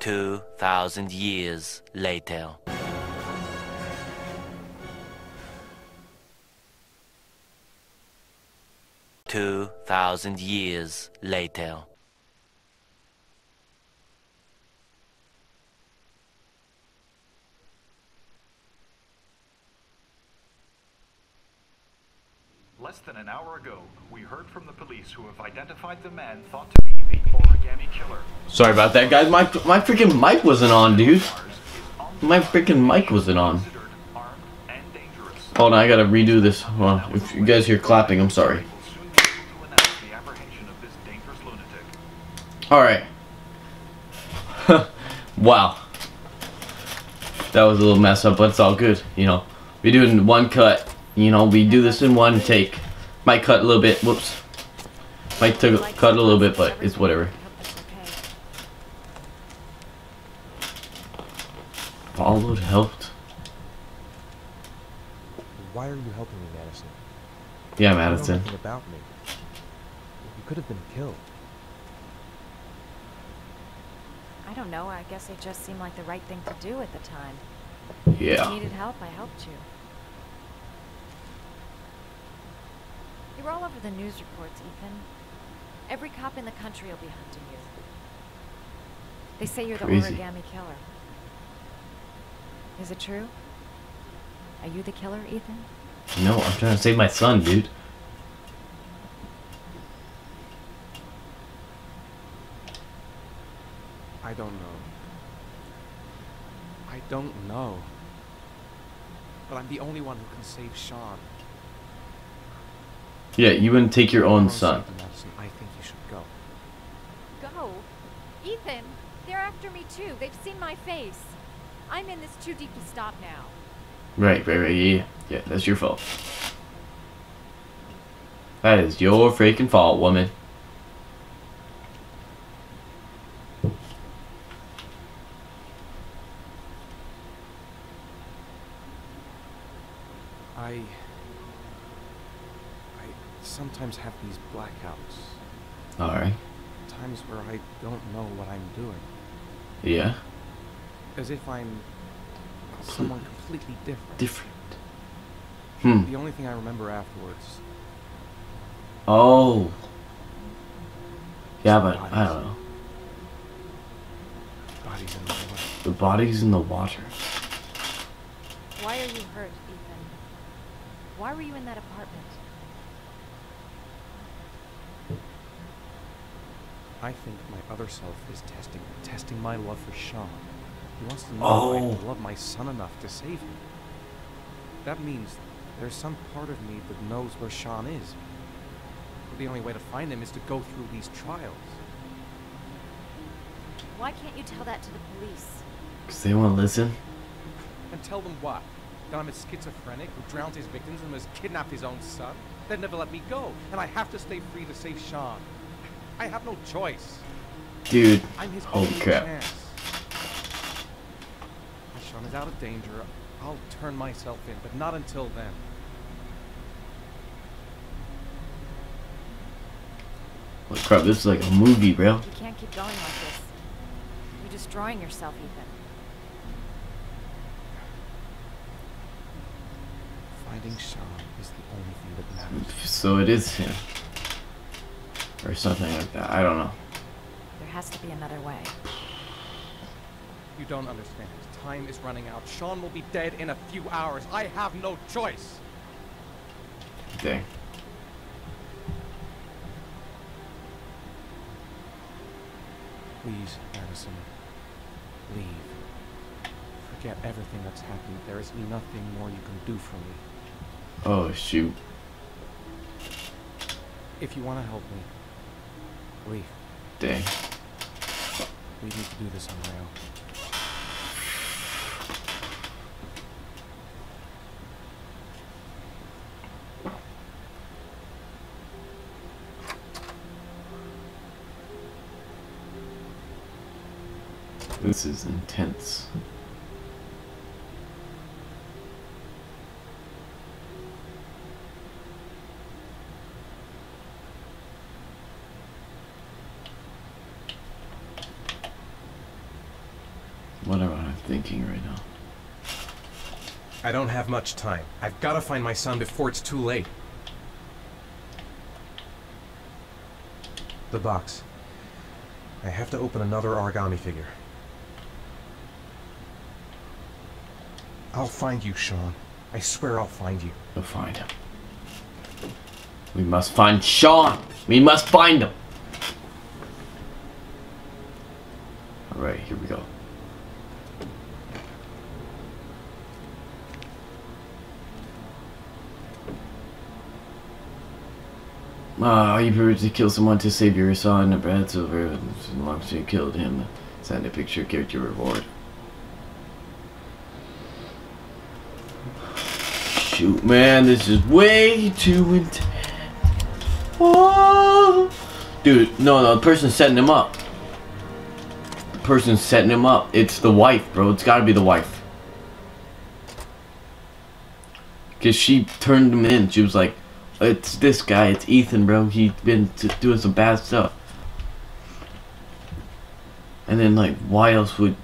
2,000 years later. Less than an hour ago, we heard from the police who have identified the man thought to be the Origami Killer. Sorry about that, guys. My freaking mic wasn't on, dude. My freaking mic wasn't on. Hold on, I gotta redo this. Well, if you guys hear clapping, I'm sorry. Alright. Wow. That was a little mess up, but it's all good. You know, we're doing one cut. You know, we do this in one take. Might cut a little bit. Whoops. Might cut a little bit, but it's whatever. Followed, helped. Why are you helping me, Madison? Yeah, Madison. You know nothing about me. You could have been killed. I don't know. I guess it just seemed like the right thing to do at the time. Yeah. If you needed help, I helped you. You were all over the news reports, Ethan. Every cop in the country will be hunting you. They say you're the Origami Killer. Is it true? Are you the killer, Ethan? No, I'm trying to save my son, dude. I don't know. I don't know. But I'm the only one who can save Sean. Yeah, you wouldn't take your own son. I think you should go. Go? Ethan, they're after me too. They've seen my face. I'm in this too deep to stop now. Right. Yeah, that's your fault. That is your freaking fault, woman. Sometimes have these blackouts. Alright. Times where I don't know what I'm doing. Yeah. As if I'm someone completely different. The only thing I remember afterwards. Oh. Yeah, but I don't know. The body's in the water. The body's in the water. Why are you hurt, Ethan? Why were you in that apartment? I think my other self is testing my love for Sean. He wants to know if I love my son enough to save him. That means there's some part of me that knows where Sean is. The only way to find him is to go through these trials. Why can't you tell that to the police? Because they won't listen. And tell them what? That I'm a schizophrenic who drowned his victims and has kidnapped his own son? They'd never let me go, and I have to stay free to save Sean. I have no choice. Dude. I'm his chance. If Sean is out of danger, I'll turn myself in, but not until then. What crap, this is like a movie, bro. You can't keep going like this. You're destroying yourself, Ethan. Finding Sean is the only thing that matters. So it is him. Or something like that. I don't know. There has to be another way. You don't understand. Time is running out. Sean will be dead in a few hours. I have no choice. Okay. Please, Madison. Leave. Forget everything that's happened. There is nothing more you can do for me. Oh, shoot. If you want to help me. Leave. Dang. We need to do this on our own. This is intense. thinking right now. I don't have much time. I've got to find my son before it's too late. The box. I have to open another origami figure. I'll find you, Sean. I swear I'll find you. We'll find him. We must find Sean. We must find him. Alright, here we go. Ah, you prepared to kill someone to save your son, a bad silver, and as long as you killed him, send a picture, get your reward. Shoot, man, this is way too intense. Oh. Dude, no, the person's setting him up. The person's setting him up. It's the wife, bro. It's gotta be the wife. Because she turned him in. She was like, it's this guy, it's Ethan, bro. He's been doing some bad stuff. And then, like, why else would...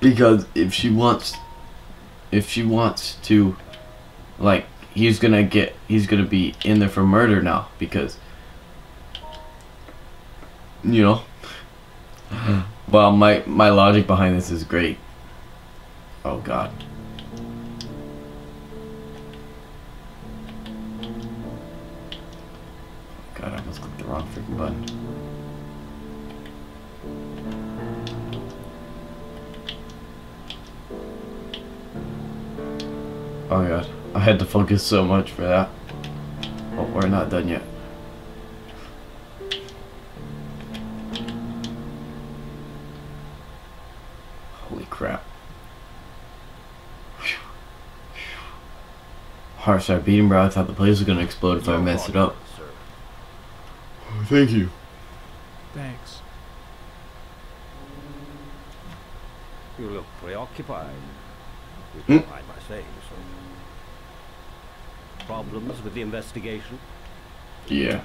Because if she wants to, like, he's gonna be in there for murder now, because, you know. Well, my logic behind this is great. Oh God. God, I almost clicked the wrong freaking button. Oh God, I had to focus so much for that. Oh, we're not done yet. Holy crap. Heart started beating, bro. I thought the place was gonna explode if I messed it up. Thank you. Thanks. You look preoccupied. Which I must say, so. Problems with the investigation? Yeah.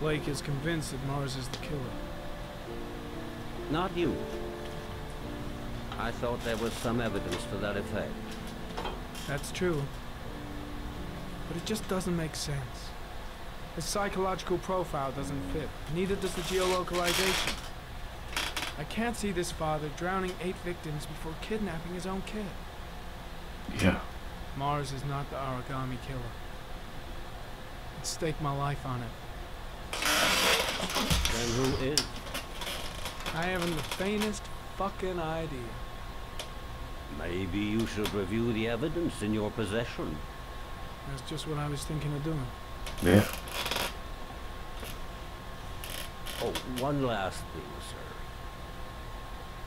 Blake is convinced that Mars is the killer. Not you. I thought there was some evidence to that effect. That's true. But it just doesn't make sense. His psychological profile doesn't fit, neither does the geolocalization. I can't see this father drowning 8 victims before kidnapping his own kid. Yeah. Mars is not the origami killer. I'd stake my life on it. Then who is? I haven't the faintest fucking idea. Maybe you should review the evidence in your possession. That's just what I was thinking of doing. Yeah. Oh, one last thing, sir.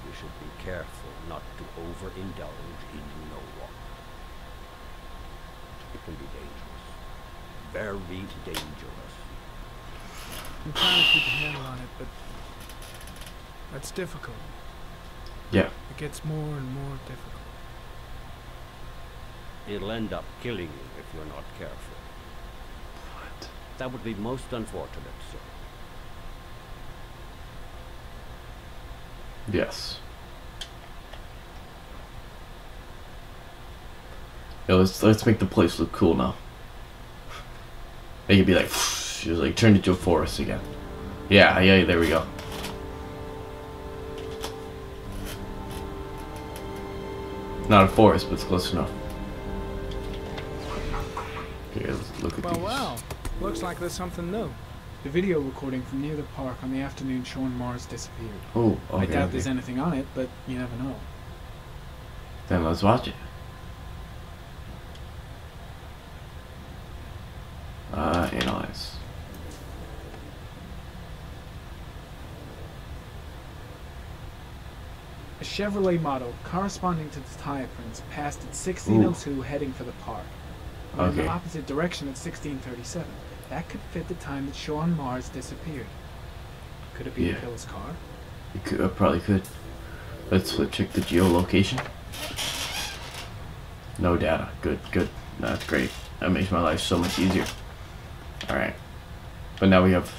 You should be careful not to overindulge in you know what. It can be dangerous. Very dangerous. I'm trying to keep a handle on it, but that's difficult. Yeah. It gets more and more difficult. It'll end up killing you if you're not careful. That would be most unfortunate, sir. Yes. Yo, let's make the place look cool now. They could be like, she was like turned into a forest again. Yeah, there we go. Not a forest, but it's close enough. Okay, let's look at these. Wow. Looks like there's something new. The video recording from near the park on the afternoon Sean Mars disappeared. Oh, okay, I doubt there's anything on it, but you never know. Then let's watch it. Analyze. A Chevrolet model corresponding to the tire prints passed at 1602 heading for the park. Okay. In the opposite direction at 1637. That could fit the time that Sean Mars disappeared. Could it be the killer's car? It could, probably could. Let's check the geolocation. No data. Good. That's great. That makes my life so much easier. Alright. But now we have...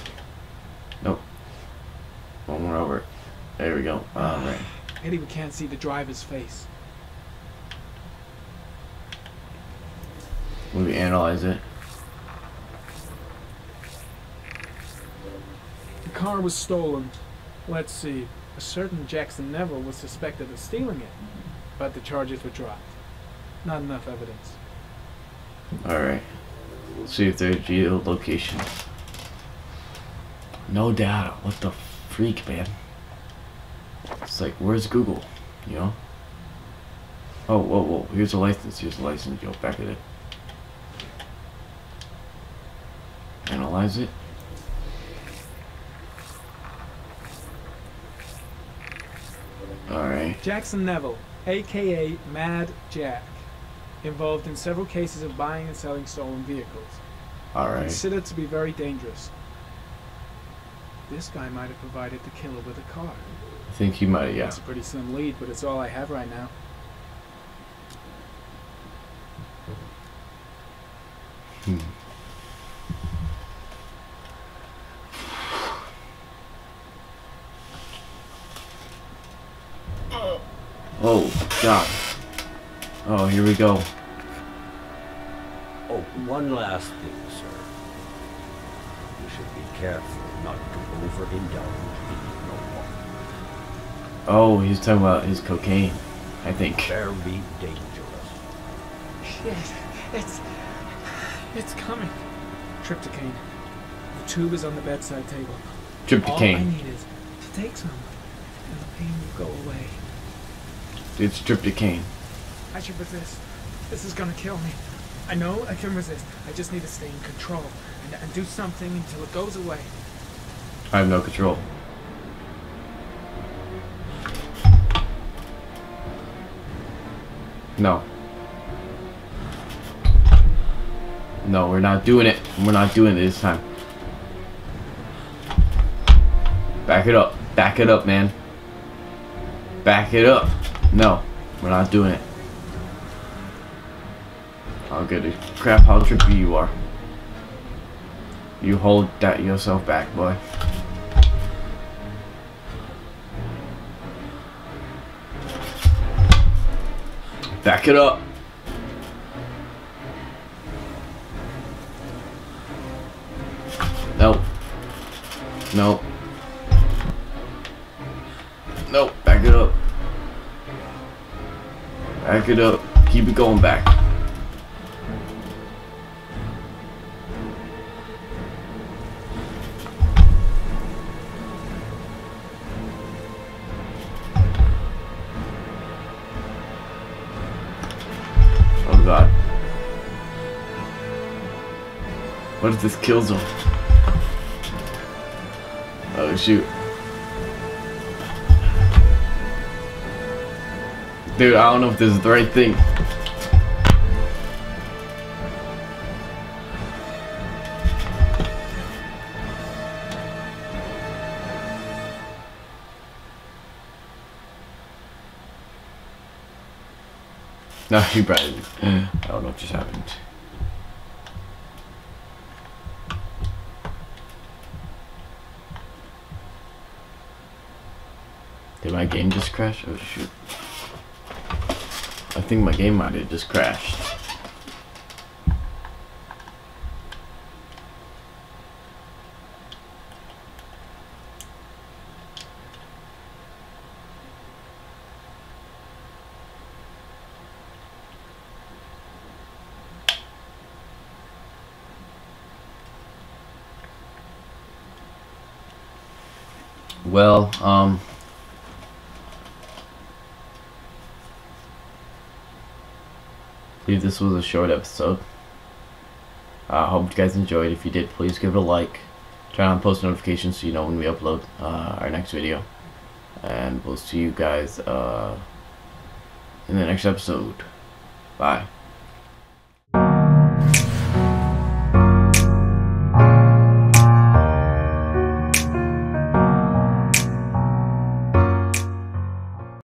Nope. One more over. There we go. Alright. Pity we can't see the driver's face. Let me analyze it. The car was stolen. Let's see. A certain Jackson Neville was suspected of stealing it, but the charges were dropped. Not enough evidence. Alright. Let's see if there's geolocation. No data. What the freak, man? It's like, where's Google? You know? Oh, whoa, whoa. Here's a license. Here's a license. Yo, back at it. Analyze it. Alright. Jackson Neville, aka Mad Jack, involved in several cases of buying and selling stolen vehicles. Alright. Considered to be very dangerous. This guy might have provided the killer with a car. I think he might, yeah. It's a pretty slim lead, but it's all I have right now. Hmm. Oh, God. Oh, here we go. Oh, one last thing, sir. You should be careful not to overindulge in no more. Oh, he's talking about his cocaine, I think. Very dangerous. Shit, it's coming. Tryptocaine. The tube is on the bedside table. Tryptocaine. All I need is to take some, and the pain will go away. It's tryptocaine. I should resist. This is gonna kill me. I know I can resist. I just need to stay in control and do something until it goes away. I have no control. No. No, we're not doing it. We're not doing it this time. Back it up. Back it up, man. Back it up. No, we're not doing it. I'll get a crap how trippy you are. You hold that yourself back, boy. Back it up. No. No. No, back it up. Back it up. Keep it going back. Oh God. What if this kills him? Oh shoot. Dude, I don't know if this is the right thing. No, you probably didn't. I don't know what just happened. Did my game just crash? Oh shoot. I think my game might have just crashed. Well, this was a short episode. I hope you guys enjoyed. If you did, please give it a like. Turn on post notifications so you know when we upload our next video. And we'll see you guys in the next episode. Bye.